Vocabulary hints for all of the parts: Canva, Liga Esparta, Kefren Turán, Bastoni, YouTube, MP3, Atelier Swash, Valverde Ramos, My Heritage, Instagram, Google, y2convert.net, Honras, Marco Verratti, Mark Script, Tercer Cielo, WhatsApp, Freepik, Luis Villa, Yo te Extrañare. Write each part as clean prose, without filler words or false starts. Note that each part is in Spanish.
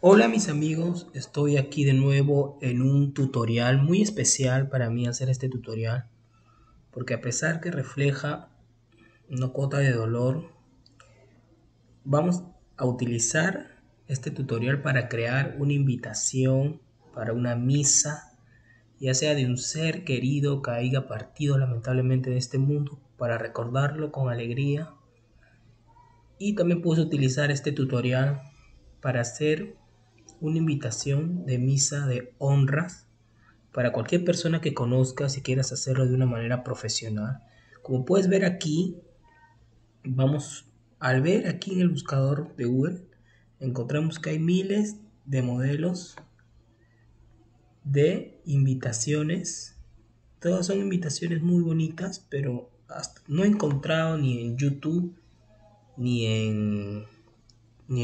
Hola mis amigos, estoy aquí de nuevo en un tutorial muy especial para mí hacer este tutorial, porque a pesar que refleja una cuota de dolor, vamos a utilizar este tutorial para crear una invitación para una misa, ya sea de un ser querido que haya partido lamentablemente de este mundo, para recordarlo con alegría. Y también puedes utilizar este tutorial para hacer una invitación de misa de honras para cualquier persona que conozcas y quieras hacerlo de una manera profesional. Como puedes ver aquí, al ver aquí en el buscador de Google, encontramos que hay miles de modelos de invitaciones. Todas son invitaciones muy bonitas, pero no he encontrado ni en YouTube ni en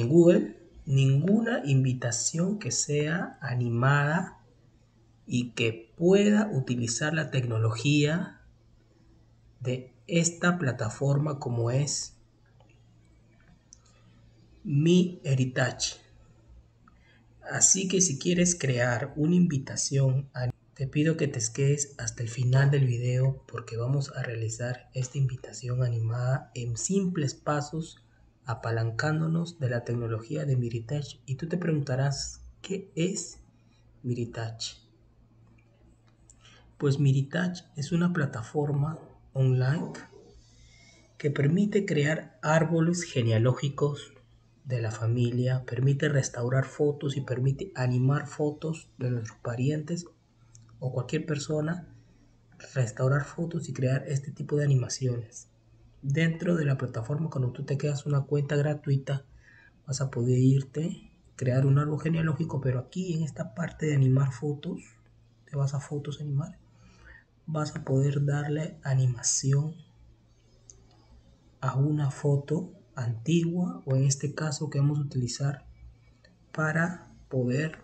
Google ninguna invitación que sea animada y que pueda utilizar la tecnología de esta plataforma como es My Heritage. Así que si quieres crear una invitación, te pido que te quedes hasta el final del video, porque vamos a realizar esta invitación animada en simples pasos, apalancándonos de la tecnología de My Heritage. Y tú te preguntarás, ¿qué es My Heritage? Pues My Heritage es una plataforma online que permite crear árboles genealógicos de la familia, permite restaurar fotos y permite animar fotos de nuestros parientes o cualquier persona, restaurar fotos y crear este tipo de animaciones. Dentro de la plataforma, cuando tú te creas una cuenta gratuita, vas a poder irte, crear un árbol genealógico, pero aquí en esta parte de animar fotos, te vas a fotos, animar, vas a poder darle animación a una foto antigua, o en este caso que vamos a utilizar para poder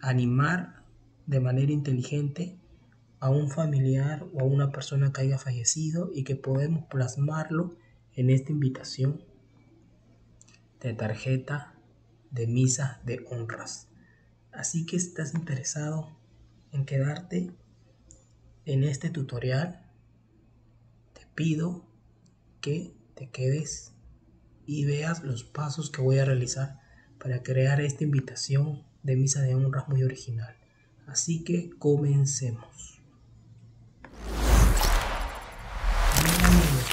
animar de manera inteligente a un familiar o a una persona que haya fallecido, y que podemos plasmarlo en esta invitación de tarjeta de misa de honras. Así que si estás interesado en quedarte en este tutorial, te pido que te quedes y veas los pasos que voy a realizar para crear esta invitación de misa de honras muy original. Así que comencemos.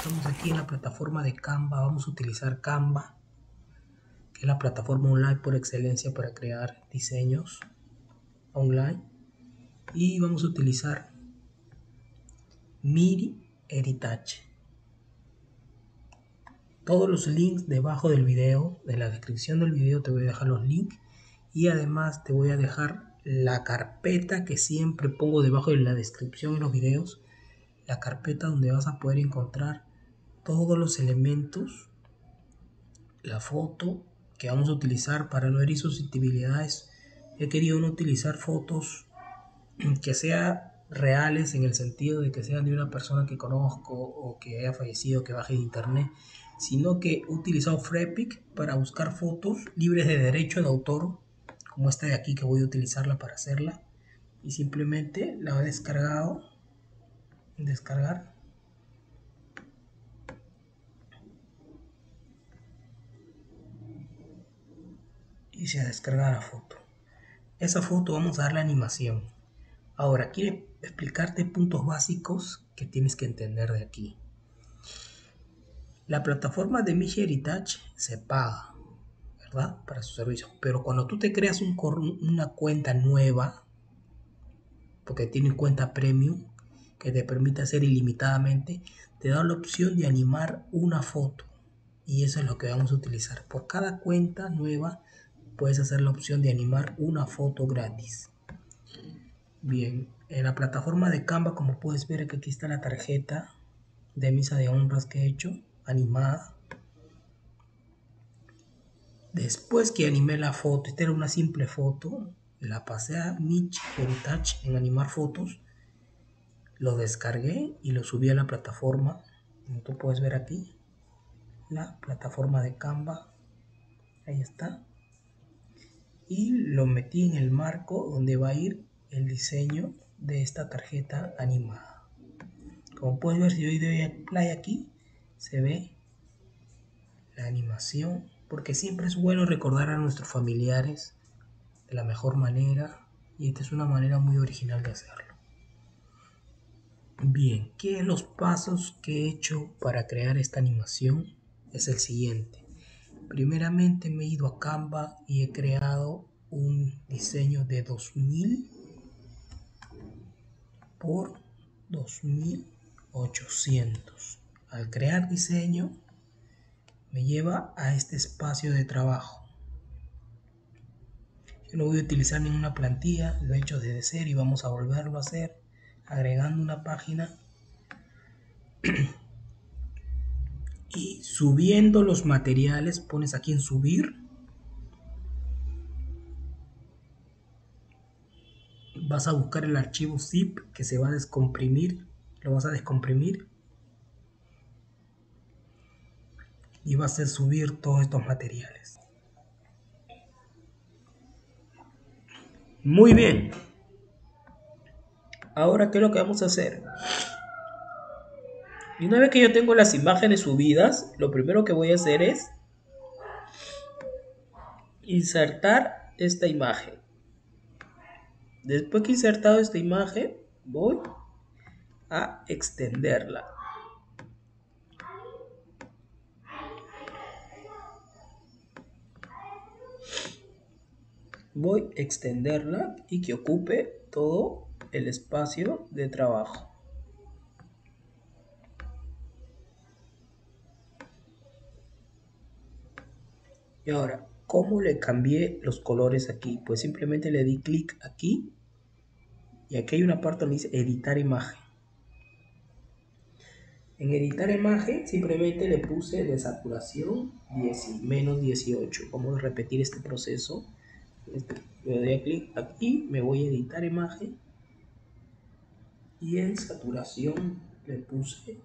Estamos aquí en la plataforma de Canva. Vamos a utilizar Canva, que es la plataforma online por excelencia para crear diseños online, y vamos a utilizar My Heritage. Todos los links debajo del video, de la descripción del video, te voy a dejar los links, y además te voy a dejar la carpeta que siempre pongo debajo de la descripción en los videos, la carpeta donde vas a poder encontrar todos los elementos, la foto que vamos a utilizar. Para no herir susceptibilidades, he querido no utilizar fotos que sean reales, en el sentido de que sean de una persona que conozco o que haya fallecido, que baje de internet, sino que he utilizado Freepik para buscar fotos libres de derecho de autor, como esta de aquí que voy a utilizarla para hacerla, y simplemente la he descargado, descargar, y se descarga la foto. Esa foto vamos a darle animación. Ahora quiero explicarte puntos básicos que tienes que entender de aquí. La plataforma de My Heritage se paga, ¿verdad?, para sus servicios, pero cuando tú te creas una cuenta nueva, porque tiene cuenta premium que te permite hacer ilimitadamente, te da la opción de animar una foto, y eso es lo que vamos a utilizar. Por cada cuenta nueva puedes hacer la opción de animar una foto gratis. Bien, en la plataforma de Canva, como puedes ver, que aquí está la tarjeta de misa de honras que he hecho animada. Después que animé la foto, esta era una simple foto, la pasé a My Heritage en animar fotos, lo descargué y lo subí a la plataforma. Tú puedes ver aquí la plataforma de Canva, ahí está, y lo metí en el marco donde va a ir el diseño de esta tarjeta animada. Como puedes ver, si yo doy al play aquí, se ve la animación, porque siempre es bueno recordar a nuestros familiares de la mejor manera, y esta es una manera muy original de hacerlo. Bien, ¿qué son los pasos que he hecho para crear esta animación? Es el siguiente. Primeramente me he ido a Canva y he creado un diseño de 2000 por 2800. Al crear diseño me lleva a este espacio de trabajo. Yo no voy a utilizar ninguna plantilla, lo he hecho desde cero y vamos a volverlo a hacer agregando una página y subiendo los materiales. Pones aquí en subir, vas a buscar el archivo zip que se va a descomprimir, lo vas a descomprimir y vas a hacer subir todos estos materiales. Muy bien. Ahora, ¿qué es lo que vamos a hacer? Y una vez que yo tengo las imágenes subidas, lo primero que voy a hacer es insertar esta imagen. Después que he insertado esta imagen, voy a extenderla. Voy a extenderla y que ocupe todo el espacio de trabajo. Y ahora, ¿cómo le cambié los colores aquí? Pues simplemente le di clic aquí y aquí hay una parte donde dice editar imagen. En editar imagen simplemente le puse de saturación -18. Vamos a repetir este proceso. Le doy clic aquí, me voy a editar imagen y en saturación le puse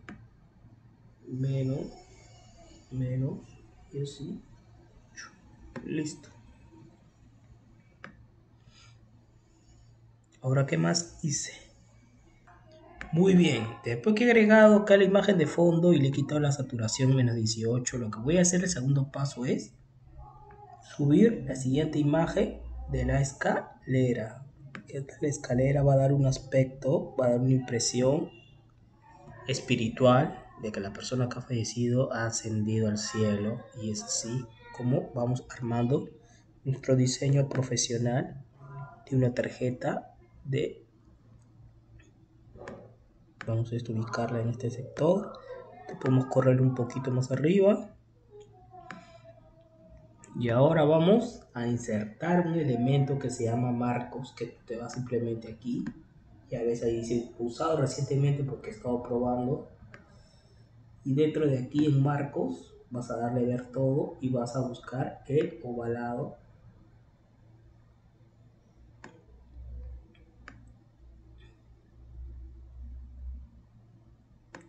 menos 18. Listo. Ahora, ¿qué más hice? Muy bien, después que he agregado acá la imagen de fondo y le he quitado la saturación -18, lo que voy a hacer, el segundo paso, es subir la siguiente imagen de la escalera. Esta escalera va a dar un aspecto, va a dar una impresión espiritual de que la persona que ha fallecido ha ascendido al cielo, y es así como vamos armando nuestro diseño profesional de una tarjeta de... Vamos a ubicarla en este sector. Podemos correr un poquito más arriba. Y ahora vamos a insertar un elemento que se llama marcos, que te va simplemente aquí. Ya ves, ahí dice usado recientemente porque he estado probando. Y dentro de aquí en marcos vas a darle ver todo y vas a buscar el ovalado.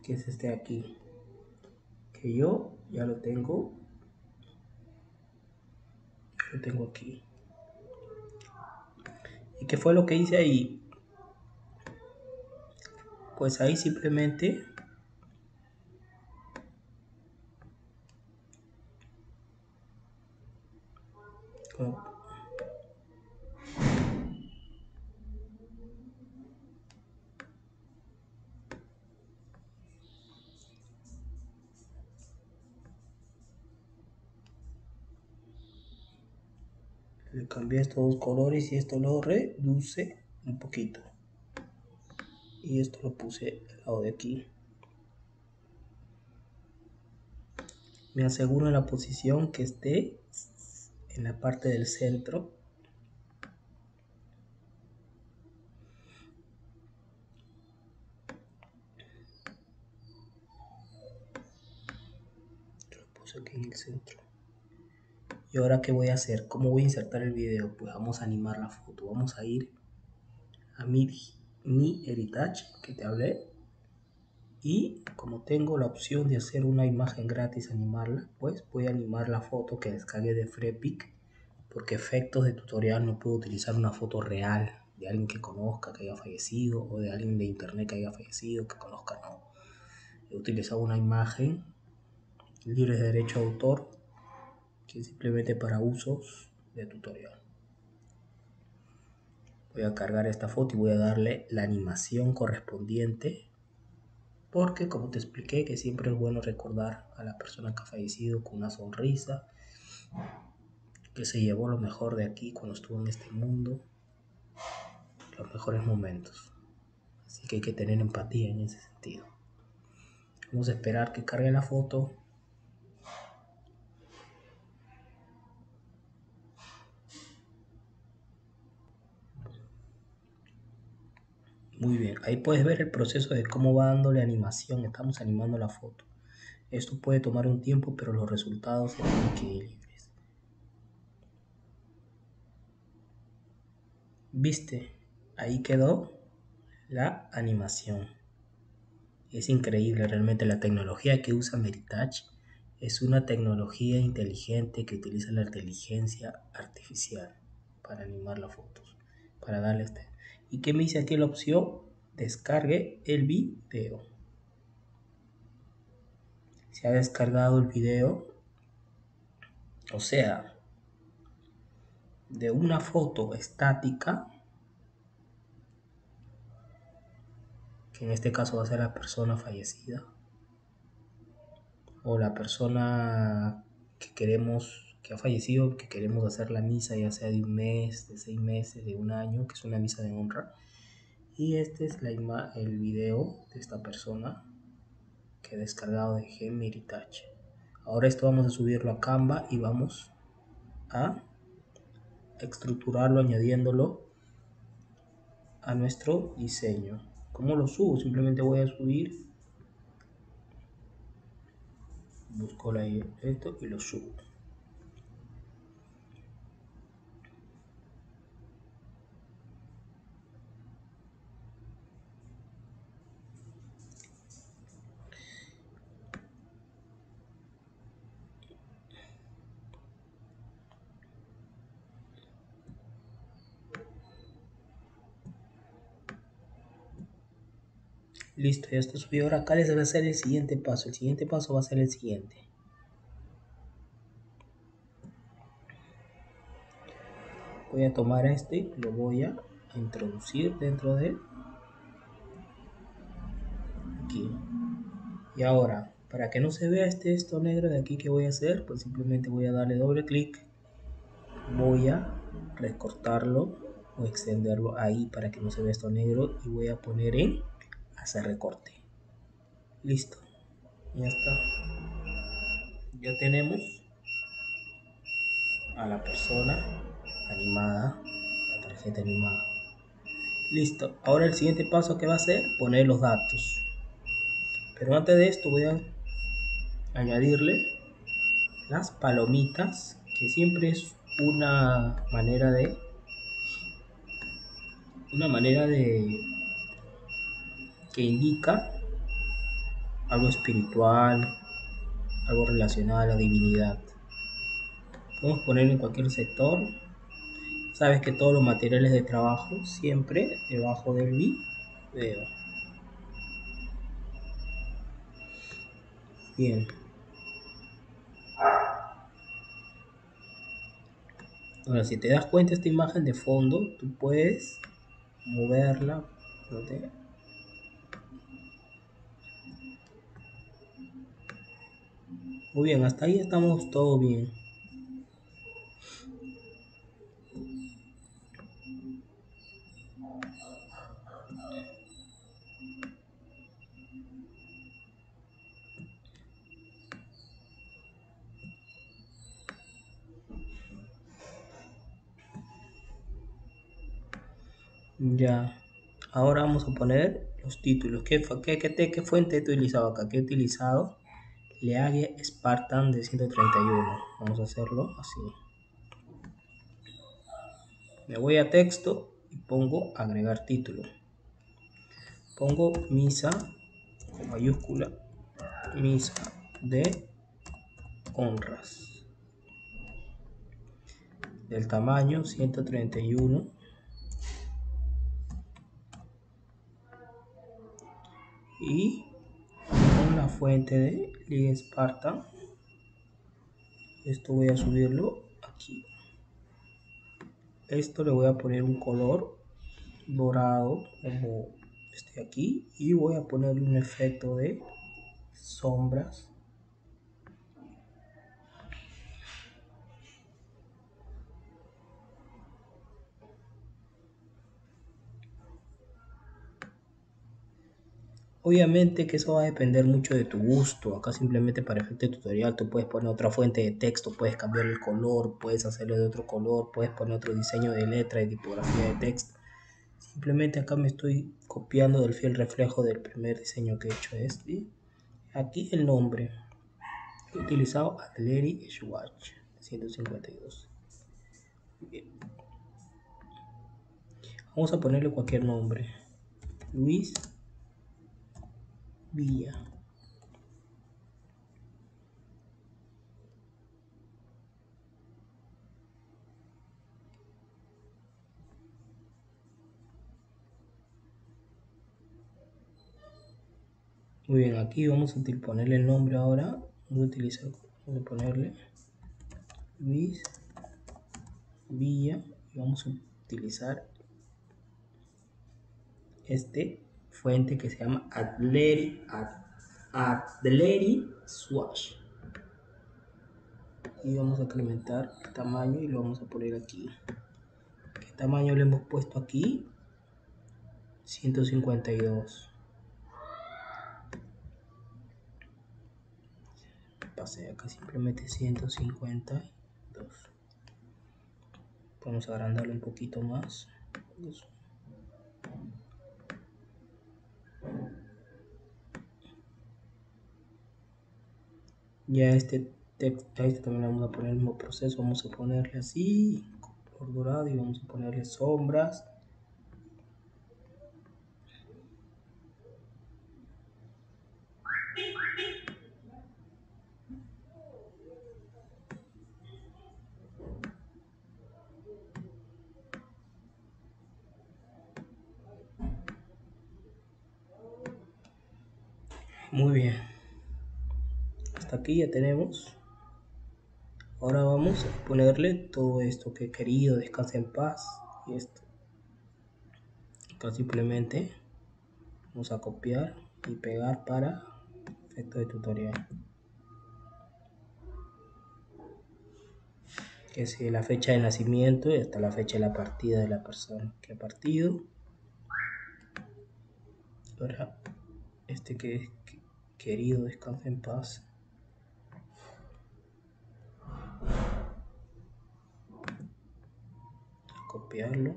Que es este de aquí. Que yo ya lo tengo. Lo tengo aquí. ¿Y qué fue lo que hice ahí? Pues ahí simplemente le cambié estos dos colores y esto lo reduce un poquito y esto lo puse al lado de aquí. Me aseguro en la posición que esté en la parte del centro. Lo puse aquí en el centro. Y ahora, ¿qué voy a hacer? ¿Cómo voy a insertar el video? Pues vamos a animar la foto. Vamos a ir a My Heritage, que te hablé, y como tengo la opción de hacer una imagen gratis, animarla, pues voy a animar la foto que descargué de Freepik porque efectos de tutorial no puedo utilizar una foto real de alguien que conozca que haya fallecido o de alguien de internet que haya fallecido, que conozca, no. He utilizado una imagen libre de derecho de autor, que es simplemente para usos de tutorial. Voy a cargar esta foto y voy a darle la animación correspondiente, porque como te expliqué que siempre es bueno recordar a la persona que ha fallecido con una sonrisa, que se llevó lo mejor de aquí cuando estuvo en este mundo, los mejores momentos. Así que hay que tener empatía en ese sentido. Vamos a esperar que cargue la foto. Muy bien, ahí puedes ver el proceso de cómo va dándole animación, estamos animando la foto. Esto puede tomar un tiempo, pero los resultados se tienen que ir libres. ¿Viste? Ahí quedó la animación. Es increíble realmente la tecnología que usa Heritage. Es una tecnología inteligente que utiliza la inteligencia artificial para animar las fotos, para darle este. ¿Y qué me dice aquí la opción? Descargue el video. Se ha descargado el video. O sea, de una foto estática, que en este caso va a ser la persona fallecida, o la persona que queremos que ha fallecido, que queremos hacer la misa, ya sea de un mes, de 6 meses, de un año, que es una misa de honra. Y este es el video de esta persona que he descargado de Heritage. Ahora esto vamos a subirlo a Canva y vamos a estructurarlo añadiéndolo a nuestro diseño. ¿Cómo lo subo? Simplemente voy a subir, busco esto y lo subo. Listo, ya está subido. Ahora acá les va a ser el siguiente paso. El siguiente paso va a ser el siguiente. Voy a tomar este, lo voy a introducir dentro de aquí. Y ahora, para que no se vea este esto negro de aquí, ¿qué voy a hacer? Pues simplemente voy a darle doble clic. Voy a recortarlo o extenderlo ahí para que no se vea esto negro y voy a poner en hacer recorte. Listo, ya está. Ya tenemos a la persona animada, la tarjeta animada. Listo, ahora el siguiente paso que va a ser poner los datos, pero antes de esto voy a añadirle las palomitas, que siempre es una manera de que indica algo espiritual, algo relacionado a la divinidad. Podemos ponerlo en cualquier sector. Sabes que todos los materiales de trabajo siempre debajo del video. Bien. Ahora, si te das cuenta, esta imagen de fondo, tú puedes moverla, no te... Muy bien, hasta ahí estamos todo bien. Ya, ahora vamos a poner los títulos. ¿Qué fuente he utilizado acá? ¿Qué he utilizado? Liga Esparta de 131. Vamos a hacerlo así. Me voy a texto y pongo agregar título. Pongo misa con mayúscula, misa de honras. del tamaño 131 y con la fuente de Liga Esparta. Esto voy a subirlo aquí. Esto le voy a poner un color dorado como este de aquí y voy a ponerle un efecto de sombras. Obviamente que eso va a depender mucho de tu gusto. Acá simplemente para efecto de tutorial tú puedes poner otra fuente de texto, puedes cambiar el color, puedes hacerlo de otro color, puedes poner otro diseño de letra y tipografía de texto. Simplemente acá me estoy copiando del fiel reflejo del primer diseño que he hecho este. Aquí el nombre. He utilizado Atelier Swash 152. Bien. Vamos a ponerle cualquier nombre. Luis Villa. Muy bien, aquí vamos a ponerle el nombre ahora. Vamos a ponerle Luis Villa y vamos a utilizar este fuente que se llama Atelier Swash y vamos a incrementar el tamaño y lo vamos a poner aquí. ¿Qué tamaño le hemos puesto aquí? 152. Pasé acá simplemente 152. Vamos a agrandarlo un poquito más. Ya este texto, este también le vamos a poner el mismo proceso, vamos a ponerle así, color dorado y vamos a ponerle sombras. Muy bien. Aquí ya tenemos. Ahora vamos a ponerle todo esto que he querido, descansa en paz, y esto acá simplemente vamos a copiar y pegar para efecto de tutorial, que es la fecha de nacimiento y hasta la fecha de la partida de la persona que ha partido. Ahora este que es querido, descansa en paz. Copiarlo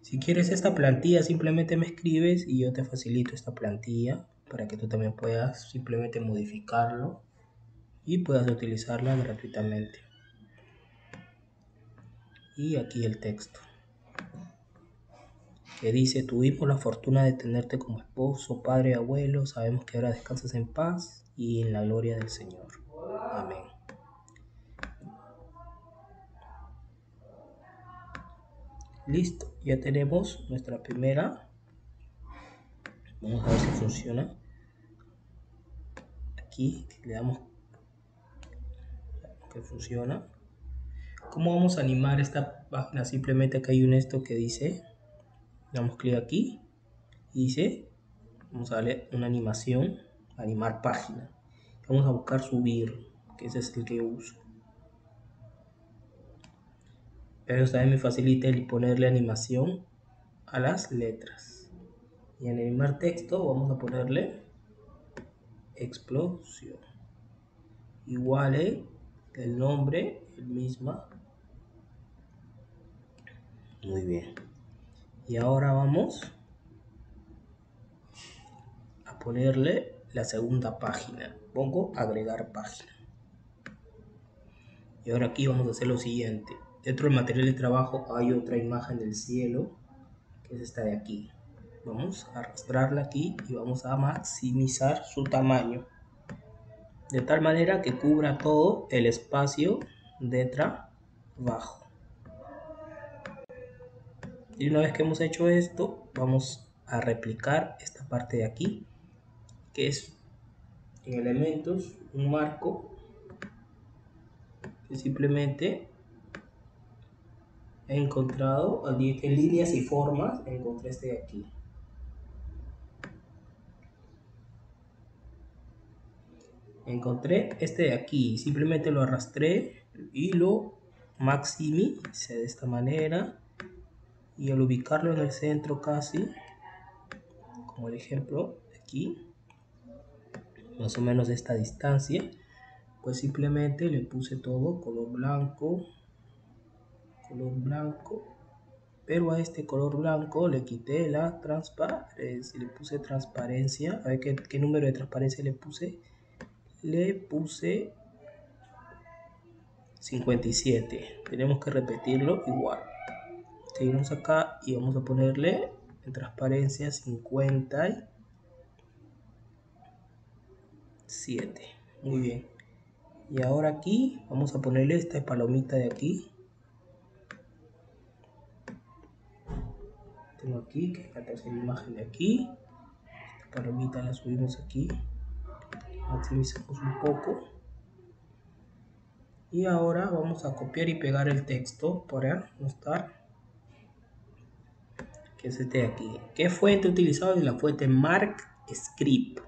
si quieres esta plantilla, simplemente me escribes y yo te facilito esta plantilla para que tú también puedas simplemente modificarlo y puedas utilizarla gratuitamente. Y aquí el texto que dice: tuvimos la fortuna de tenerte como esposo, padre, abuelo, sabemos que ahora descansas en paz y en la gloria del Señor, amén. Listo, ya tenemos nuestra primera. Vamos a ver si funciona. Aquí le damos que funciona. ¿Cómo vamos a animar esta página? Simplemente acá hay un esto que dice, damos clic aquí y dice, vamos a darle una animación, animar página. Vamos a buscar subir, que ese es el que uso. Pero también me facilita el ponerle animación a las letras. Y en animar texto vamos a ponerle explosión. Igual el nombre, el mismo. Muy bien. Y ahora vamos a ponerle la segunda página. Pongo agregar página. Y ahora aquí vamos a hacer lo siguiente. Dentro del material de trabajo hay otra imagen del cielo, que es esta de aquí. Vamos a arrastrarla aquí y vamos a maximizar su tamaño. de tal manera que cubra todo el espacio de trabajo. Y una vez que hemos hecho esto, vamos a replicar esta parte de aquí, que es en elementos un marco que simplemente he encontrado en líneas y formas. Encontré este de aquí. Encontré este de aquí, simplemente lo arrastré y lo maximicé de esta manera, y al ubicarlo en el centro casi, como el ejemplo de aquí, más o menos de esta distancia, pues simplemente le puse todo color blanco, pero a este color blanco le quité la transparencia, le puse transparencia. A ver qué número de transparencia le puse. Le puse 57. Tenemos que repetirlo igual. Seguimos acá y vamos a ponerle en transparencia 57. Muy bien. Y ahora aquí vamos a ponerle esta palomita de aquí. Tengo aquí que rescatarse la imagen de aquí. Esta palomita la subimos aquí. Maximizamos un poco. Y ahora vamos a copiar y pegar el texto para mostrar que es este de aquí. ¿Qué fuente he utilizado? Es la fuente Mark Script.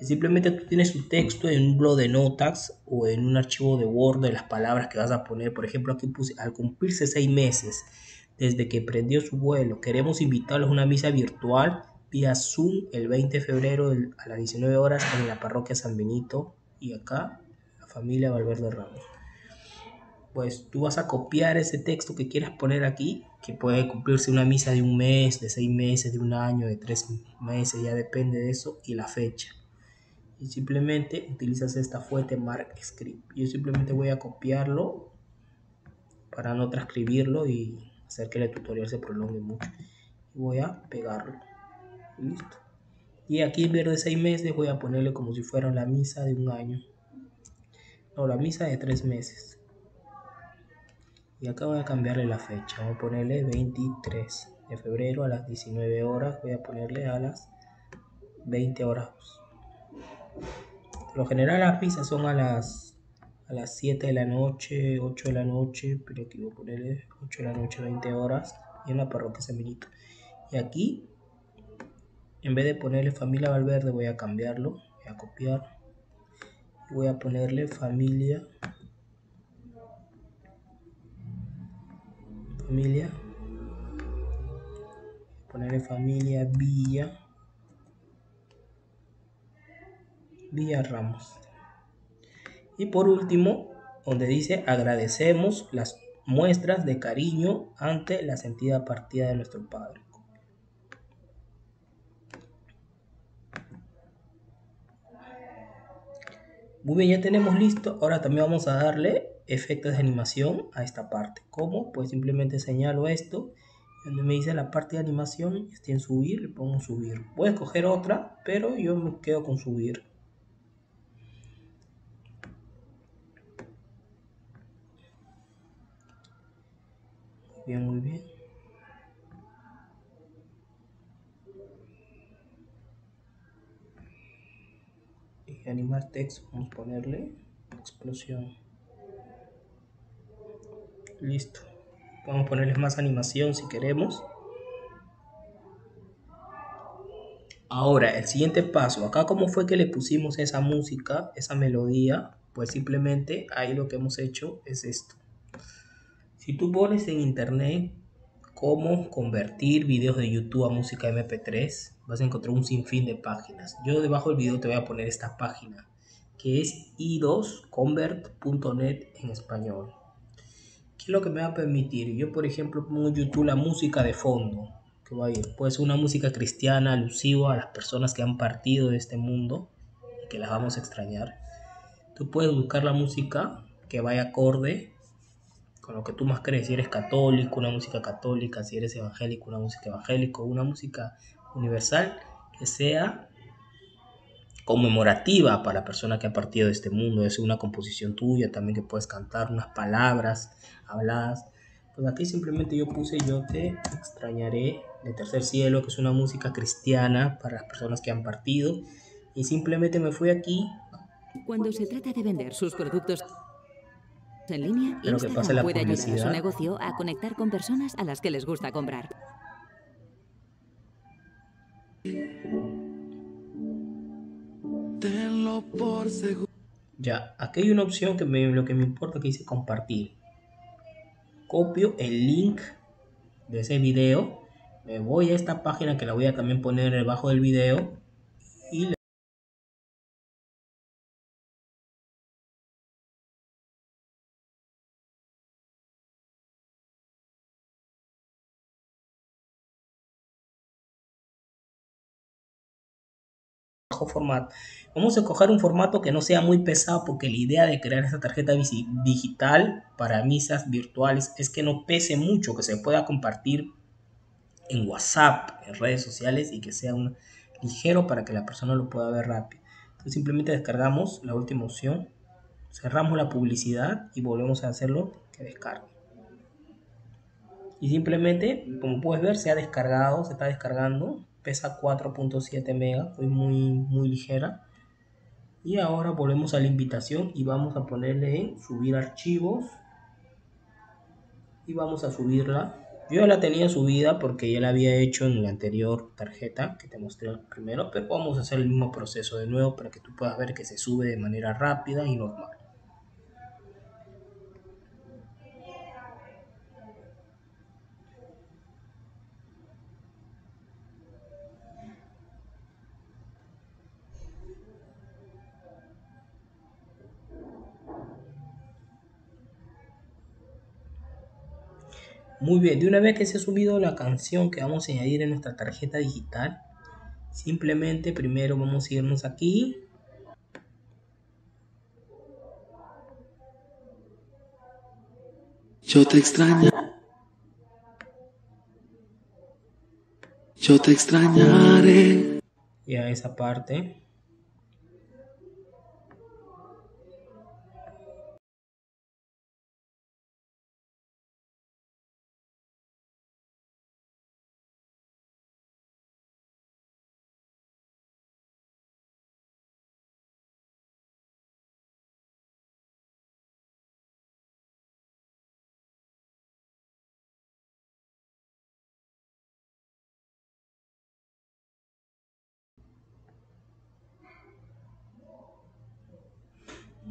Y simplemente tú tienes tu texto en un bloc de notas o en un archivo de Word de las palabras que vas a poner. Por ejemplo, aquí puse: al cumplirse 6 meses desde que prendió su vuelo, queremos invitarlos a una misa virtual vía Zoom el 20 de febrero a las 19 horas en la parroquia San Benito, y acá la familia Valverde Ramos. Pues tú vas a copiar ese texto que quieras poner aquí, que puede cumplirse una misa de un mes, de 6 meses, de un año, de 3 meses, ya depende de eso, y la fecha. Y simplemente utilizas esta fuente Mark Script. Yo simplemente voy a copiarlo para no transcribirlo y hacer que el tutorial se prolongue mucho. Voy a pegarlo. Listo. Y aquí en vez de 6 meses voy a ponerle como si fuera la misa de un año. No, la misa de 3 meses. Y acá voy a cambiarle la fecha. Voy a ponerle 23 de febrero a las 19 horas. Voy a ponerle a las 20 horas. Por lo general las misas son a las 7 de la noche, 8 de la noche. Pero aquí voy a ponerle 8 de la noche, 20 horas. Y en la parroquia San Benito. Y aquí, en vez de ponerle familia Valverde, voy a cambiarlo, voy a copiar, voy a ponerle familia Villa Ramos. Y por último, donde dice agradecemos las muestras de cariño ante la sentida partida de nuestro padre. Muy bien, ya tenemos listo. Ahora también vamos a darle efectos de animación a esta parte. ¿Cómo? Pues simplemente señalo esto, donde me dice la parte de animación, está en subir, le pongo subir. Voy a escoger otra, pero yo me quedo con subir. Bien, muy bien. Animar texto, vamos a ponerle explosión. Listo. Vamos a ponerle más animación si queremos. Ahora el siguiente paso, acá como fue que le pusimos esa música, esa melodía, pues simplemente ahí lo que hemos hecho es esto. Si tú pones en internet cómo convertir videos de YouTube a música MP3, vas a encontrar un sinfín de páginas. Yo debajo del video te voy a poner esta página, que es y2convert.net en español. ¿Qué es lo que me va a permitir? Yo, por ejemplo, pongo en YouTube la música de fondo, que va a ir, pues, una música cristiana alusiva a las personas que han partido de este mundo y que las vamos a extrañar. Tú puedes buscar la música que vaya acorde con lo que tú más crees. Si eres católico, una música católica. Si eres evangélico, una música evangélica. Una música universal que sea conmemorativa para la persona que ha partido de este mundo. Es una composición tuya también que puedes cantar, unas palabras habladas. Pues aquí simplemente yo puse Yo te extrañaré de Tercer Cielo, que es una música cristiana para las personas que han partido. Y simplemente me fui aquí. Cuando se trata de vender sus productos en línea, Instagram puede ayudar a su negocio a conectar con personas a las que les gusta comprar. Tenlo por seguro. Ya, aquí hay una opción que lo que me importa, que dice compartir. Copio el link de ese video, me voy a esta página que la voy a también poner debajo del video y formato. Vamos a coger un formato que no sea muy pesado, porque la idea de crear esta tarjeta digital para misas virtuales es que no pese mucho, que se pueda compartir en WhatsApp, en redes sociales, y que sea un ligero para que la persona lo pueda ver rápido. Entonces simplemente descargamos la última opción, cerramos la publicidad y volvemos a hacerlo que descargue. Y simplemente, como puedes ver, se ha descargado, se está descargando. Pesa 4.7 megas, fue muy ligera. Y ahora volvemos a la invitación y vamos a ponerle en subir archivos. Y vamos a subirla. Yo ya la tenía subida porque ya la había hecho en la anterior tarjeta que te mostré primero. Pero vamos a hacer el mismo proceso de nuevo para que tú puedas ver que se sube de manera rápida y normal. Muy bien, de una vez que se ha subido la canción que vamos a añadir en nuestra tarjeta digital, simplemente primero vamos a irnos aquí. Yo te extraño. Yo te extrañaré. Y a esa parte.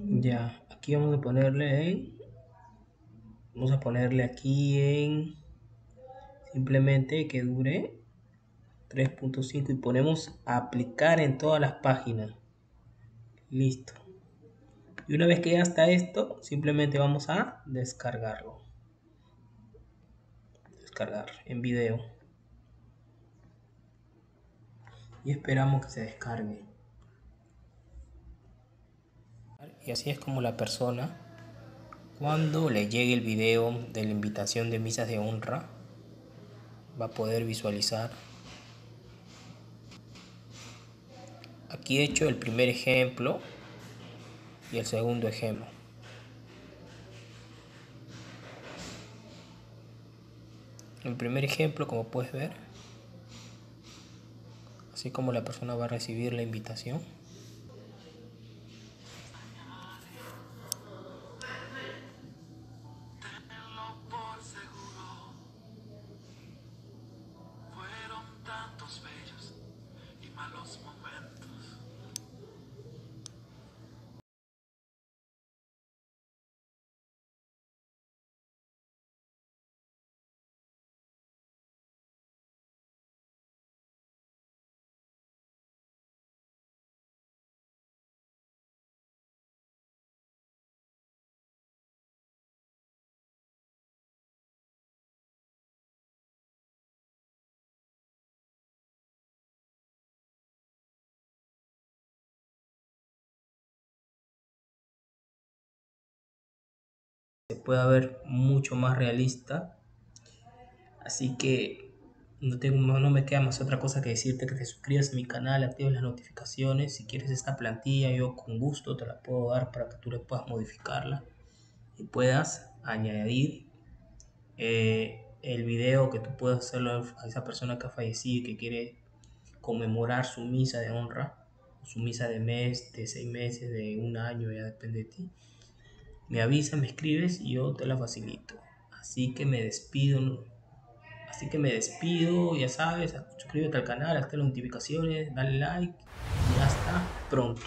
Ya, aquí vamos a ponerle en, simplemente que dure 3.5 y ponemos aplicar en todas las páginas. Listo. Y una vez que ya está esto, simplemente vamos a descargarlo. Descargar en video. Y esperamos que se descargue. Y así es como la persona, cuando le llegue el video de la invitación de misas de honra, va a poder visualizar. Aquí he hecho el primer ejemplo y el segundo ejemplo. El primer ejemplo, como puedes ver, así como la persona va a recibir la invitación. Se pueda ver mucho más realista, así que No me queda más otra cosa que decirte que te suscribas a mi canal, actives las notificaciones. Si quieres esta plantilla, yo con gusto te la puedo dar para que tú le puedas modificarla y puedas añadir el video que tú puedas hacerlo a esa persona que ha fallecido y que quiere conmemorar su misa de honra, su misa de mes, de 6 meses, de 1 año, ya depende de ti. Me avisas, me escribes y yo te la facilito. Así que me despido. Ya sabes, suscríbete al canal, activa las notificaciones, dale like y hasta pronto.